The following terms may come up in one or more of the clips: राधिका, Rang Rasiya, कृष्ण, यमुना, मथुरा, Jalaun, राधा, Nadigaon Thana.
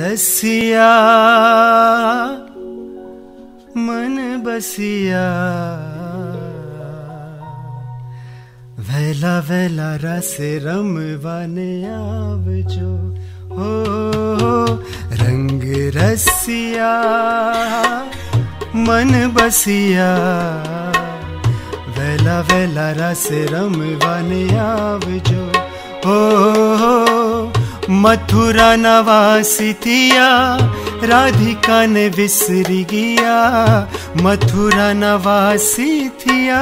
रसिया मन बसिया वैला वैला रस रमवाने आवजो हो रंग रसिया मन बसिया वैला वैला रस रमवाने आवजो हो मथुरा नवासी थिया राधिका ने विसरी गया मथुरा नवासी थिया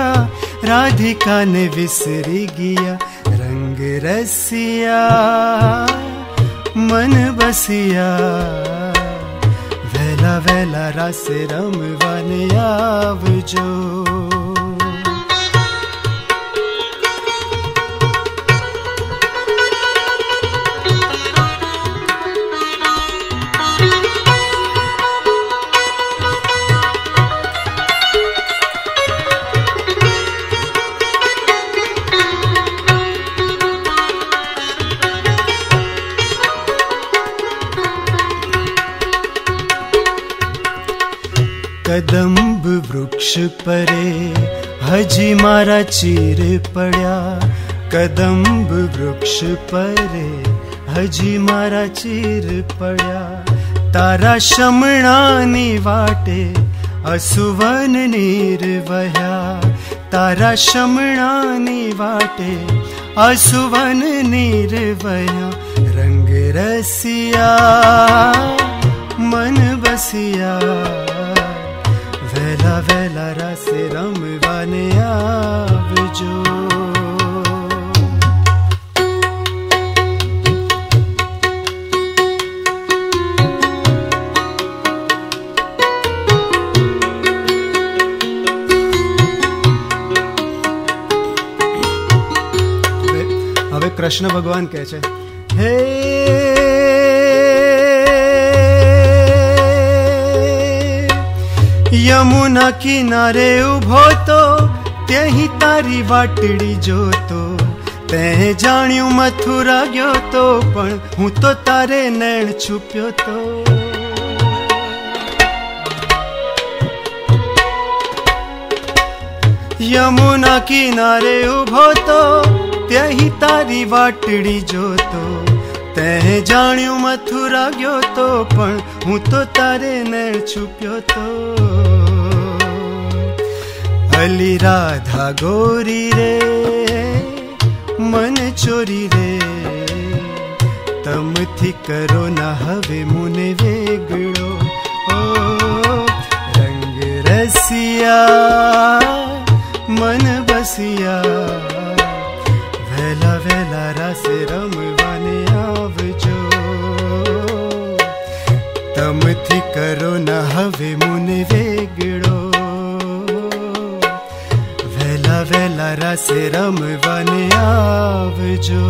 राधिका ने विसरी गया रंग रसिया मन बसिया वैला वैला रस रमवाने आवजो कदम्ब वृक्ष परे हजी मारा चीर पड़ा कदम्ब वृक्ष परे हजी मारा चीर पड़ा तारा शमणानी वाटे असुवन नीर वह्या तारा शमणानी वाटे असुवन नीर वह्या रंग रसिया मन बसिया वैला वैला रस रमवाने आवजो हवे कृष्ण भगवान कहे छे हे यमुना किनारे उभो तो त्यही तारी वाटड़ी जो तो ते जाण्यू मथुरा गयो तो पण हूँ तो तारे नैण छुप्यो तो यमुना किनारे उभो तो त्यही तारी वाटड़ी जो तो ते जाण्यू मथुरा गयो तो पण हूँ तो तारे नैण छुप्यो तो भली राधा गोरी रे मन चोरी रे तम थी करो ना हवे मुने वेगळो ओ रंग रसिया मन बसिया वैला वैला रस रमवाने आवजो तम थी करो ना हवे मुने वेगळो वैला रस रमवाने आवजो।